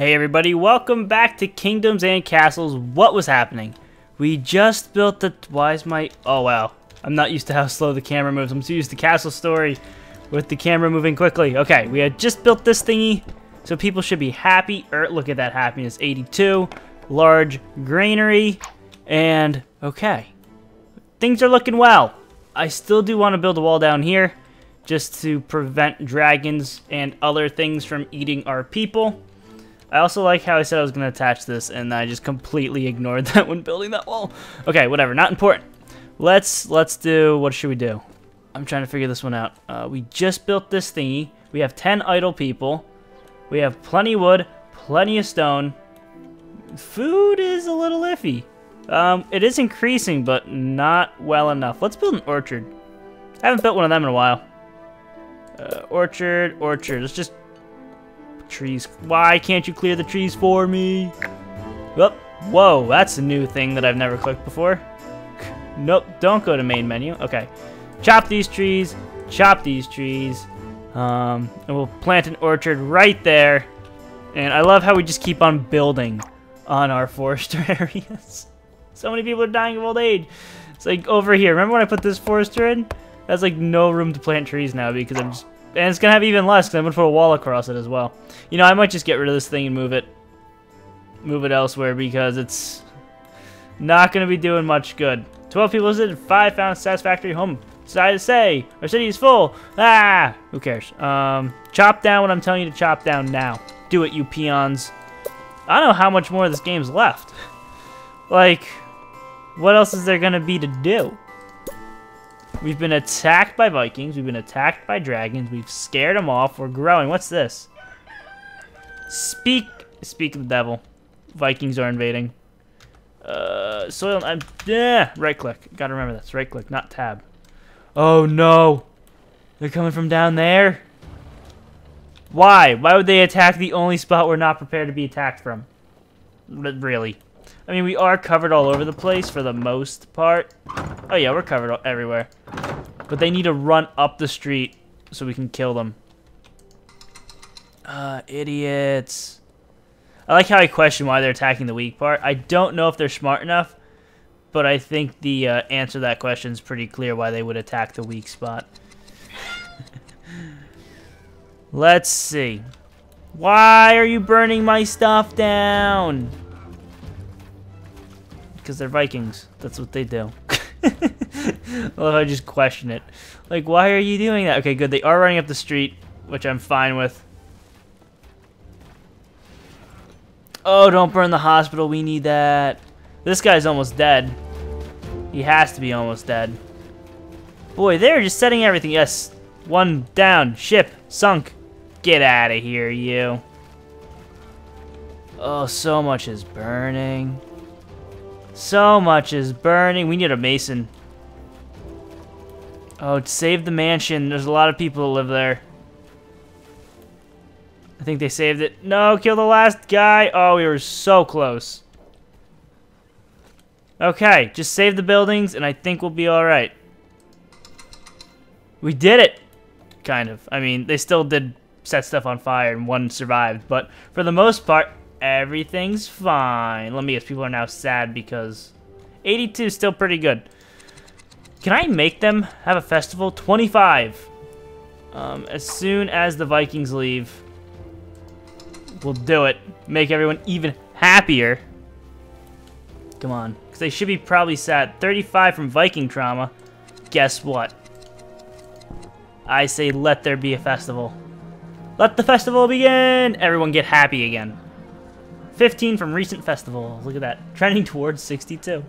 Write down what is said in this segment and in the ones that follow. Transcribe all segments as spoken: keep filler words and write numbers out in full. Hey everybody, welcome back to Kingdoms and Castles. What was happening? We just built the... Why is my... Oh wow. I'm not used to how slow the camera moves. I'm so used to Castle Story with the camera moving quickly. Okay, we had just built this thingy, so people should be happy. Er, look at that happiness. eighty-two. Large granary. And... okay. Things are looking well. I still do want to build a wall down here, just to prevent dragons and other things from eating our people. I also like how I said I was going to attach this, and I just completely ignored that when building that wall. Okay, whatever. Not important. Let's let's do... What should we do? I'm trying to figure this one out. Uh, we just built this thingy. We have ten idle people. We have plenty of wood, plenty of stone. Food is a little iffy. Um, it is increasing, but not well enough. Let's build an orchard. I haven't built one of them in a while. Uh, orchard, orchard. Let's just... trees. Why can't you clear the trees for me? Oh, whoa, that's a new thing that I've never clicked before. Nope, don't go to main menu. Okay. Chop these trees. Chop these trees. Um, and we'll plant an orchard right there. And I love how we just keep on building on our forester areas. So many people are dying of old age. It's like over here. Remember when I put this forester in? That's like no room to plant trees now because I'm just... And it's going to have even less because I'm going to put a wall across it as well. You know, I might just get rid of this thing and move it. Move it elsewhere because it's not going to be doing much good. twelve people visited, five found satisfactory home. Decided to say, our city is full. Ah! Who cares? Um, chop down what I'm telling you to chop down now. Do it, you peons. I don't know how much more of this game's left. Like, what else is there going to be to do? We've been attacked by Vikings. We've been attacked by dragons. We've scared them off. We're growing. What's this? Speak. Speak of the devil. Vikings are invading. Uh, soil. I'm. Yeah. Right click. Gotta remember that's right click, not tab. Oh no! They're coming from down there. Why? Why would they attack the only spot we're not prepared to be attacked from? Really? I mean, we are covered all over the place for the most part. Oh yeah, we're covered everywhere. But they need to run up the street so we can kill them. Uh, idiots. I like how I question why they're attacking the weak part. I don't know if they're smart enough, but I think the uh, answer to that question is pretty clear why they would attack the weak spot. Let's see. Why are you burning my stuff down? Because they're Vikings. That's what they do. I love how I just question it. Like, why are you doing that? Okay, good. They are running up the street, which I'm fine with. Oh, don't burn the hospital. We need that. This guy's almost dead. He has to be almost dead. Boy, they're just setting everything. Yes. One down. Ship sunk. Get out of here, you. Oh, so much is burning. So much is burning. We need a mason. Oh, save the mansion. There's a lot of people who live there. I think they saved it. No, kill the last guy. Oh, we were so close. Okay, just save the buildings, and I think we'll be alright. We did it! Kind of. I mean, they still did set stuff on fire, and one survived. But for the most part... everything's fine. Let me guess. People are now sad because eighty-two is still pretty good. Can I make them have a festival? twenty-five. Um, as soon as the Vikings leave, we'll do it. Make everyone even happier. Come on. Because they should be probably sad. thirty-five from Viking trauma. Guess what? I say let there be a festival. Let the festival begin. Everyone get happy again. fifteen from recent festivals. Look at that. Trending towards sixty-two.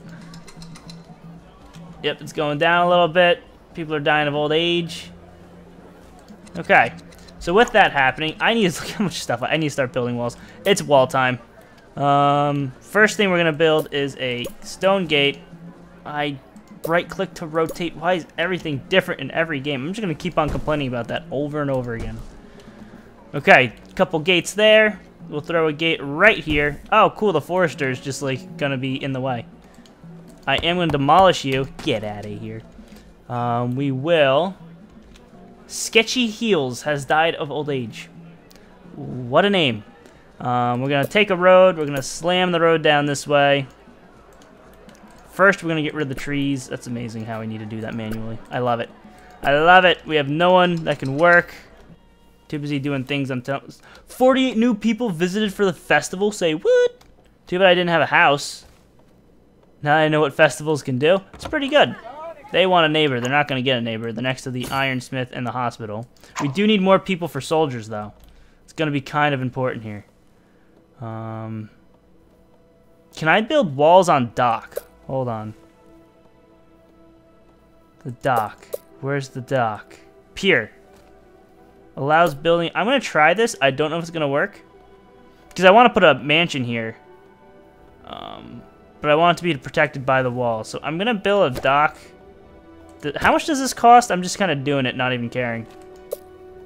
Yep, it's going down a little bit. People are dying of old age. Okay. So with that happening, I need to look how much stuff I, I need to start building walls. It's wall time. Um, first thing we're going to build is a stone gate. I right click to rotate. Why is everything different in every game? I'm just going to keep on complaining about that over and over again. Okay, couple gates there. We'll throw a gate right here. Oh, cool. The forester is just, like, going to be in the way. I am going to demolish you. Get out of here. Um, we will. Sketchy Heels has died of old age. What a name. Um, we're going to take a road. We're going to slam the road down this way. First, we're going to get rid of the trees. That's amazing how we need to do that manually. I love it. I love it. We have no one that can work. Too busy doing things. I'm telling. forty-eight new people visited for the festival. Say what? Too bad I didn't have a house. Now that I know what festivals can do, it's pretty good. They want a neighbor. They're not going to get a neighbor. They're next to the ironsmith and the hospital. We do need more people for soldiers, though. It's going to be kind of important here. Um, can I build walls on dock? Hold on. The dock. Where's the dock? Pier. Allows building. I'm going to try this. I don't know if it's going to work. Because I want to put a mansion here. Um, but I want it to be protected by the wall. So I'm going to build a dock. How much does this cost? I'm just kind of doing it, not even caring.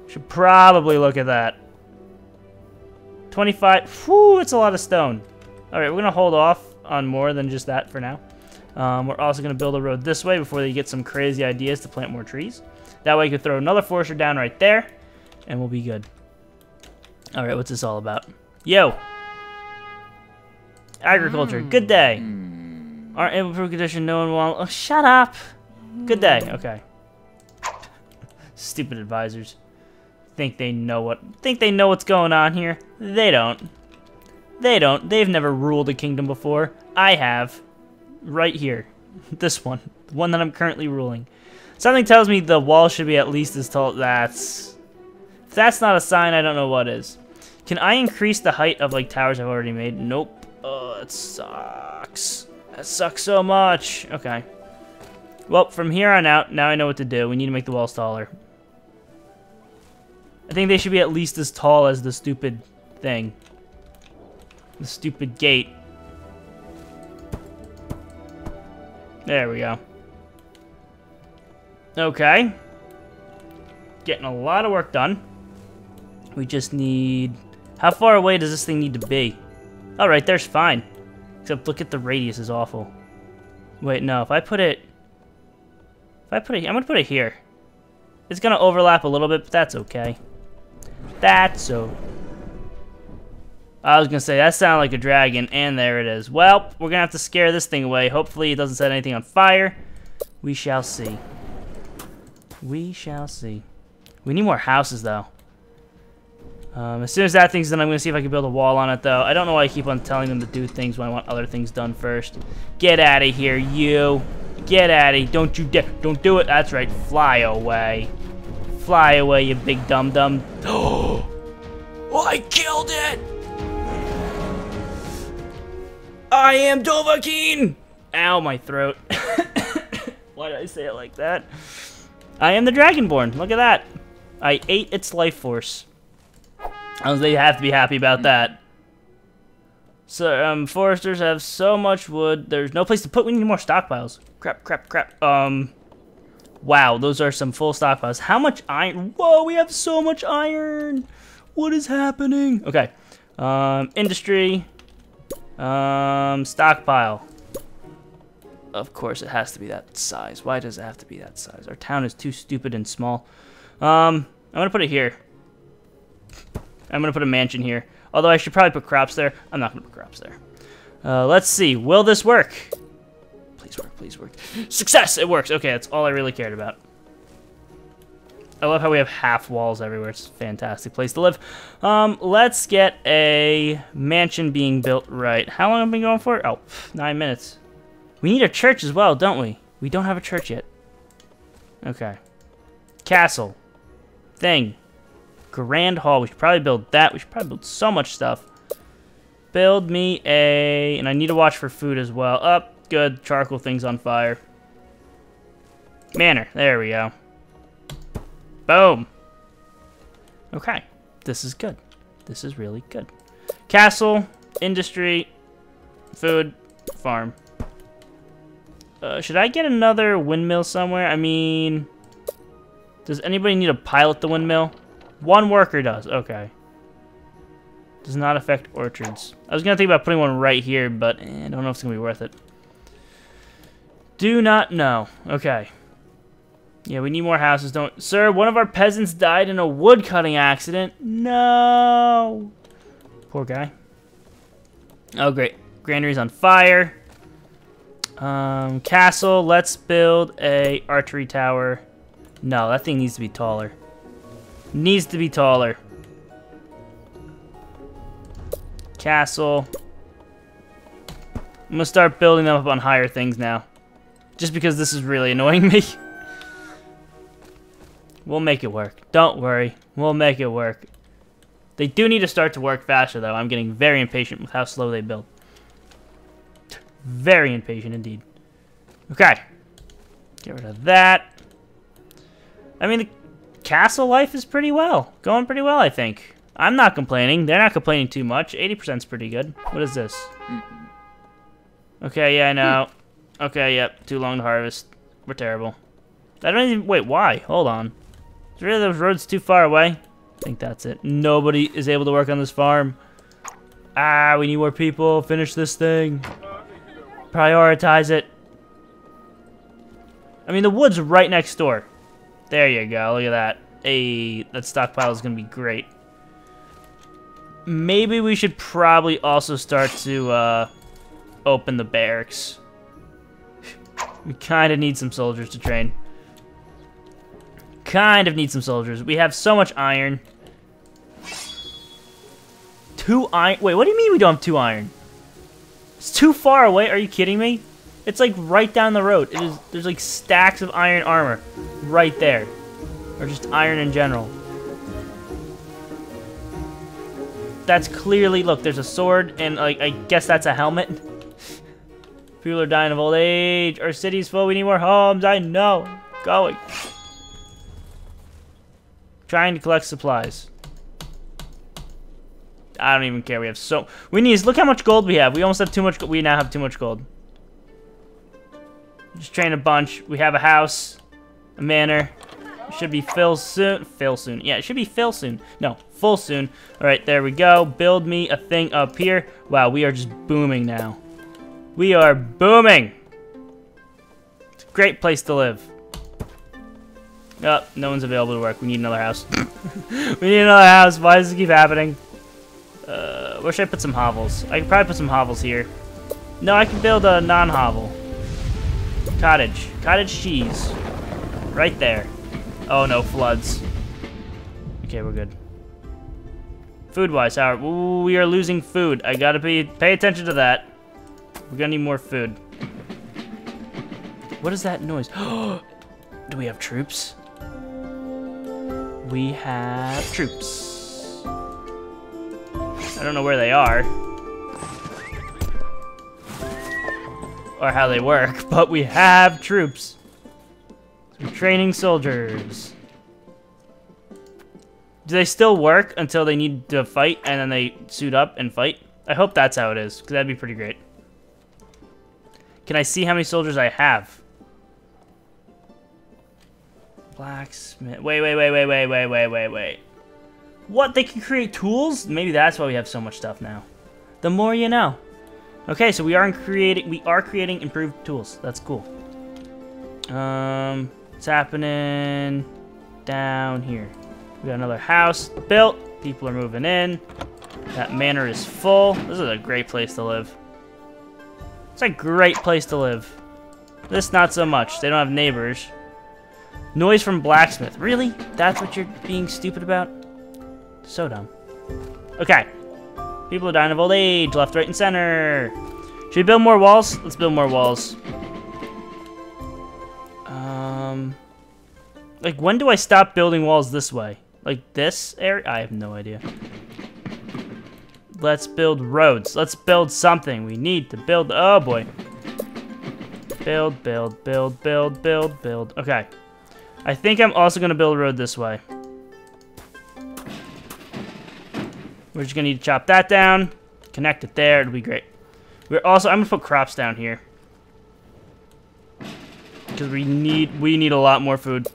Should probably look at that. twenty-five. Whew, it's a lot of stone. All right, we're going to hold off on more than just that for now. Um, we're also going to build a road this way before they get some crazy ideas to plant more trees. That way you could throw another forester down right there, and we'll be good. All right, what's this all about? Yo! Agriculture. Good day. Aren't able to improve condition. No one will... Oh, shut up. Good day. Okay. Stupid advisors. Think they know what... Think they know what's going on here. They don't. They don't. They've never ruled a kingdom before. I have. Right here. This one. The one that I'm currently ruling. Something tells me the wall should be at least as tall... That's... If that's not a sign, I don't know what is. Can I increase the height of, like, towers I've already made? Nope. Oh, that sucks. That sucks so much. Okay. Well, from here on out, now I know what to do. We need to make the walls taller. I think they should be at least as tall as the stupid thing. The stupid gate. There we go. Okay. Getting a lot of work done. We just need... How far away does this thing need to be? All right, there's fine. Except look at the radius is awful. Wait, no. If I put it... If I put it, I'm gonna put it here. It's gonna overlap a little bit, but that's okay. That's so. I was gonna say that sounded like a dragon, and there it is. Well, we're gonna have to scare this thing away. Hopefully, it doesn't set anything on fire. We shall see. We shall see. We need more houses, though. Um, as soon as that thing's done, I'm gonna see if I can build a wall on it, though. I don't know why I keep on telling them to do things when I want other things done first. Get out of here, you. Get at it. Don't you dare. Don't do it. That's right. Fly away. Fly away, you big dum-dum. Oh, I killed it! I am Dovahkiin! Ow, my throat. Why did I say it like that? I am the Dragonborn. Look at that. I ate its life force. I was, they have to be happy about that. So, um, foresters have so much wood. There's no place to put. We need more stockpiles. Crap, crap, crap. Um, wow, those are some full stockpiles. How much iron? Whoa, we have so much iron. What is happening? Okay. Um, industry. Um, stockpile. Of course, it has to be that size. Why does it have to be that size? Our town is too stupid and small. Um, I'm going to put it here. I'm going to put a mansion here. Although I should probably put crops there. I'm not going to put crops there. Uh, let's see. Will this work? Please work. Please work. Success! It works. Okay, that's all I really cared about. I love how we have half walls everywhere. It's a fantastic place to live. Um, let's get a mansion being built right. How long have we been going for? Oh, nine minutes. We need a church as well, don't we? We don't have a church yet. Okay. Castle. Thing. Grand Hall. We should probably build that. We should probably build so much stuff. Build me a... And I need to watch for food as well. Up, oh, good. Charcoal thing's on fire. Manor. There we go. Boom. Okay. This is good. This is really good. Castle. Industry. Food. Farm. Uh, should I get another windmill somewhere? I mean... Does anybody need to pilot the windmill? One worker does. Okay. Does not affect orchards. I was going to think about putting one right here, but eh, I don't know if it's going to be worth it. Do not know. Okay. Yeah, we need more houses. Don't... Sir, one of our peasants died in a wood-cutting accident. No! Poor guy. Oh, great. Granary's on fire. Um, castle. Let's build a archery tower. No, that thing needs to be taller. Needs to be taller. Castle. I'm gonna start building them up on higher things now. Just because this is really annoying me. We'll make it work. Don't worry. We'll make it work. They do need to start to work faster, though. I'm getting very impatient with how slow they build. Very impatient indeed. Okay. Get rid of that. I mean, the castle life is pretty well. Going pretty well, I think. I'm not complaining. They're not complaining too much. eighty percent's pretty good. What is this? Okay, yeah, I know. Okay, yep. Too long to harvest. We're terrible. I don't even... Wait, why? Hold on. Is really those roads too far away? I think that's it. Nobody is able to work on this farm. Ah, we need more people. Finish this thing. Prioritize it. I mean, the wood's right next door. There you go. Look at that. Hey, that stockpile is going to be great. Maybe we should probably also start to uh, open the barracks. We kind of need some soldiers to train. Kind of need some soldiers. We have so much iron. Two iron. Wait, what do you mean we don't have two iron? It's too far away. Are you kidding me? It's like right down the road. It is. There's like stacks of iron armor right there, or just iron in general. That's clearly, look, there's a sword, and like I guess that's a helmet. People are dying of old age. Our city's full. We need more homes. I know. Going. Trying to collect supplies. I don't even care. We have so... We need... Look how much gold we have. We almost have too much... We now have too much gold. Just train a bunch. We have a house. A manor. Should be fill soon. Fill soon. Yeah, it should be fill soon. No, full soon. All right, there we go. Build me a thing up here. Wow, we are just booming now. We are booming. It's a great place to live. Oh, no one's available to work. We need another house. We need another house. Why does this keep happening? Uh, where should I put some hovels? I could probably put some hovels here. No, I can build a non-hovel. Cottage. Cottage cheese. Right there. Oh, no. Floods. Okay, we're good. Food-wise, how are... Ooh, we are losing food. I gotta be, pay attention to that. We're gonna need more food. What is that noise? Do we have troops? We have troops. I don't know where they are. Or how they work, but we have troops. We're training soldiers. Do they still work until they need to fight and then they suit up and fight? I hope that's how it is, because that'd be pretty great. Can I see how many soldiers I have? Blacksmith. Wait, wait, wait, wait, wait, wait, wait, wait, wait. What? They can create tools? Maybe that's why we have so much stuff now. The more you know. Okay, so we are creating. We are creating improved tools. That's cool. Um, it's happening down here. We got another house built. People are moving in. That manor is full. This is a great place to live. It's a great place to live. This not so much. They don't have neighbors. Noise from blacksmith. Really? That's what you're being stupid about? So dumb. Okay. People are dying of old age. Left, right, and center. Should we build more walls? Let's build more walls. Um, like, when do I stop building walls this way? Like, this area? I have no idea. Let's build roads. Let's build something. We need to build... Oh, boy. Build, build, build, build, build, build. Okay. I think I'm also going to build a road this way. We're just going to need to chop that down. Connect it there. It'll be great. We're also... I'm going to put crops down here. Because we need... We need a lot more food.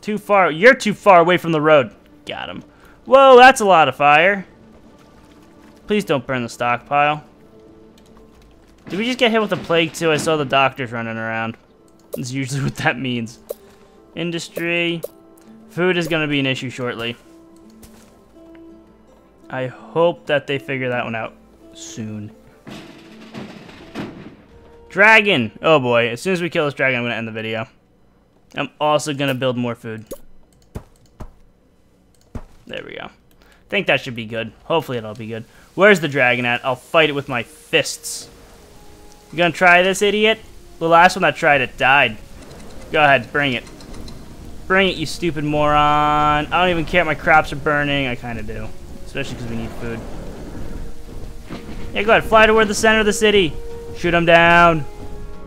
Too far... You're too far away from the road. Got him. Whoa, that's a lot of fire. Please don't burn the stockpile. Did we just get hit with the plague, too? I saw the doctors running around. That's usually what that means. Industry. Food is going to be an issue shortly. I hope that they figure that one out soon. Dragon! Oh boy, as soon as we kill this dragon, I'm going to end the video. I'm also going to build more food. There we go. I think that should be good. Hopefully it'll be good. Where's the dragon at? I'll fight it with my fists. You going to try this, idiot? The last one that tried it died. Go ahead, bring it. Bring it, you stupid moron. I don't even care if my crops are burning. I kind of do. Especially because we need food. Yeah, go ahead. Fly toward the center of the city. Shoot him down.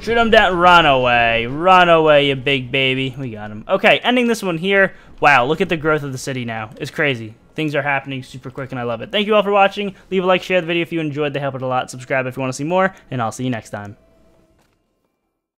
Shoot him down. Run away. Run away, you big baby. We got him. Okay, ending this one here. Wow, look at the growth of the city now. It's crazy. Things are happening super quick, and I love it. Thank you all for watching. Leave a like, share the video if you enjoyed. They help it a lot. Subscribe if you want to see more, and I'll see you next time.